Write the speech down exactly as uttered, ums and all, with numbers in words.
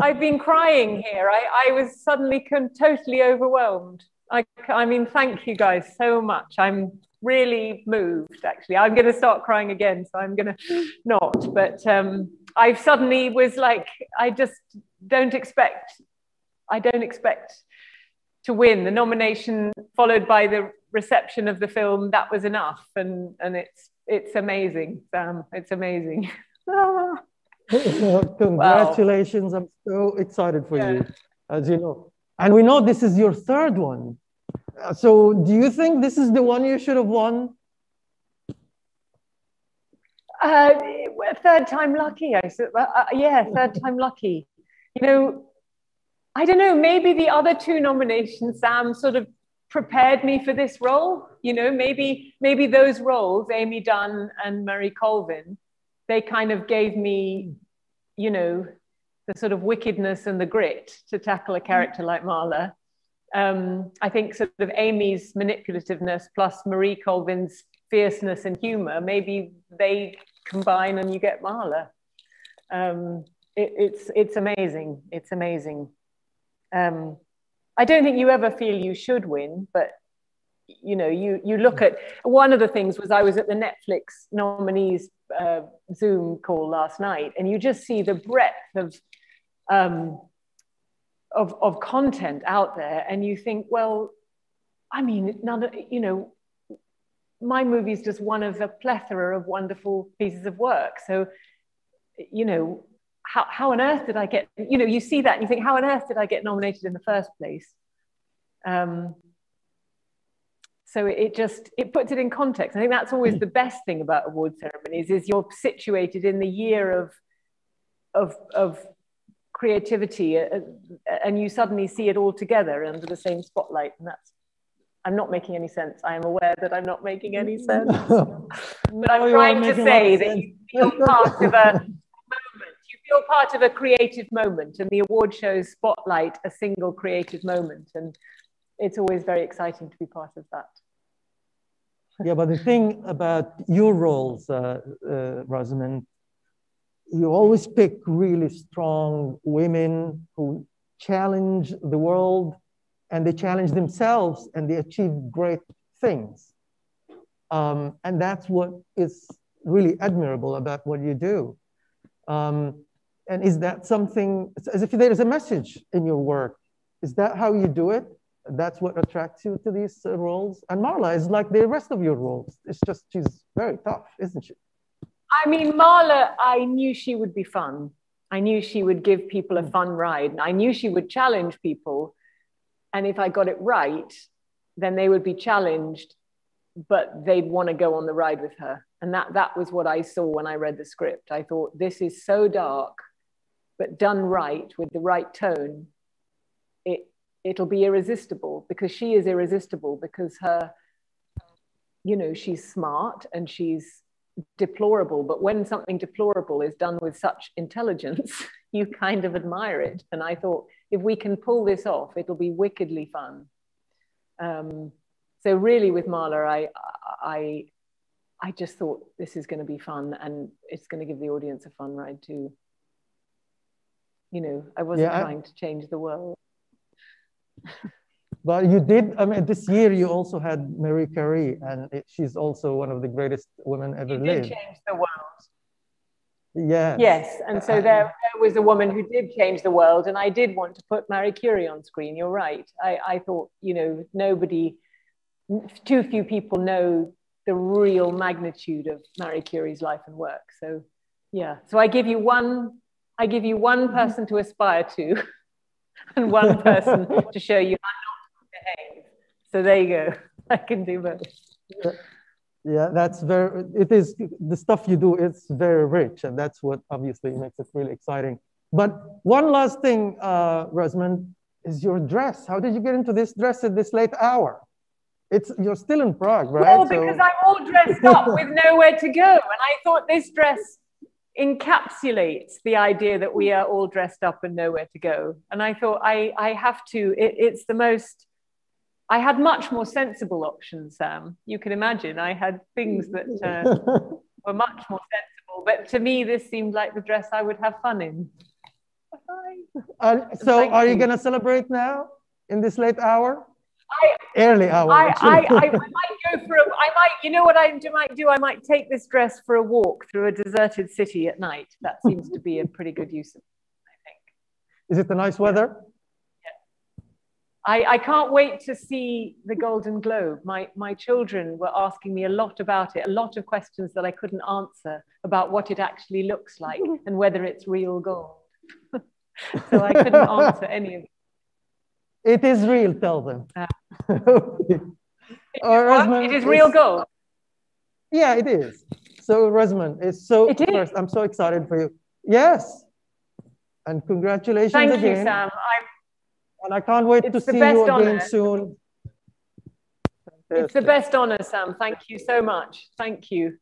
I've been crying here. I, I was suddenly totally overwhelmed. I, I mean, thank you guys so much. I'm really moved, actually. I'm going to start crying again, so I'm going to not. But um, I suddenly was like, I just don't expect, I don't expect to win. The nomination followed by the reception of the film, that was enough. And, and it's, it's amazing, Sam. It's amazing. Congratulations. Wow. I'm so excited for yeah. you, as you know. And we know this is your third one. So do you think this is the one you should have won? Uh, third time lucky, I said. Uh, yeah, third time lucky. You know, I don't know, maybe the other two nominations, Sam, sort of prepared me for this role. You know, maybe, maybe those roles, Amy Dunn and Murray Colvin, they kind of gave me, you know, the sort of wickedness and the grit to tackle a character like Marla. Um, I think sort of Amy's manipulativeness plus Marie Colvin's fierceness and humor, maybe they combine and you get Marla. Um, it, it's, it's amazing. It's amazing. Um, I don't think you ever feel you should win, but you know, you, you look at, one of the things was I was at the Netflix nominees uh, Zoom call last night, and you just see the breadth of, um, of, of content out there. And you think, well, I mean, none of, you know, my movie's just one of a plethora of wonderful pieces of work. So, you know, how, how on earth did I get, you know, you see that and you think, how on earth did I get nominated in the first place? Um, So it just, it puts it in context. I think that's always the best thing about award ceremonies is you're situated in the year of, of, of creativity, and you suddenly see it all together under the same spotlight. And that's, I'm not making any sense. I am aware that I'm not making any sense. No, but I'm trying to say that you feel part of a moment. You feel part of a creative moment, and the award shows spotlight a single creative moment. And it's always very exciting to be part of that. Yeah, but the thing about your roles, uh, uh, Rosamund, you always pick really strong women who challenge the world, and they challenge themselves, and they achieve great things. Um, and that's what is really admirable about what you do. Um, and is that something, as if there is a message in your work, is that how you do it? That's what attracts you to these uh, roles? And Marla is like the rest of your roles. It's just, she's very tough, isn't she? I mean, Marla, I knew she would be fun. I knew she would give people a fun ride. And I knew she would challenge people. And if I got it right, then they would be challenged, but they'd want to go on the ride with her. And that, that was what I saw when I read the script. I thought, this is so dark, but done right with the right tone, it, it'll be irresistible, because she is irresistible, because her, you know, she's smart and she's deplorable. But when something deplorable is done with such intelligence, you kind of admire it. And I thought, if we can pull this off, it'll be wickedly fun. Um, so really with Marla, I, I, I just thought this is going to be fun, and it's going to give the audience a fun ride too. You know, I wasn't yeah, I... trying to change the world. But you did, I mean, this year you also had Marie Curie, and it, she's also one of the greatest women ever lived. You did change the world. Yes. Yes, and so there, there was a woman who did change the world, and I did want to put Marie Curie on screen, you're right. I, I thought, you know, nobody, too few people know the real magnitude of Marie Curie's life and work. So, yeah, so I give you one, I give you one person to aspire to. And one person to show you how not to behave. So there you go. I can do both. Yeah, yeah, that's very, it is, the stuff you do, it's very rich. And that's what obviously makes it really exciting. But one last thing, uh, Rosamund, is your dress. How did you get into this dress at this late hour? It's, you're still in Prague, right? Well, because so... I'm all dressed up with nowhere to go. And I thought this dress encapsulates the idea that we are all dressed up and nowhere to go. And I thought I, I have to, it, it's the most, I had much more sensible options, Sam. You can imagine I had things that uh, were much more sensible, but to me, this seemed like the dress I would have fun in. Bye. Uh, so like, are you going to celebrate now in this late hour? I, Early hour. I, I, I, I might go for a, I might, you know what I might do? I might take this dress for a walk through a deserted city at night. That seems to be a pretty good use of it, I think. Is it the nice weather? Yeah. I, I can't wait to see the Golden Globe. My, my children were asking me a lot about it, a lot of questions that I couldn't answer about what it actually looks like and whether it's real gold. So I couldn't answer any of them. It is real, tell them. Uh, okay. Rosamund, it is real gold. Yeah, it is. So Rosamund, it's so it first, I'm so excited for you. Yes. And congratulations Thank again. Thank you, Sam. I'm, and I can't wait to see you again honor. soon. Fantastic. It's the best honor, Sam. Thank you so much. Thank you.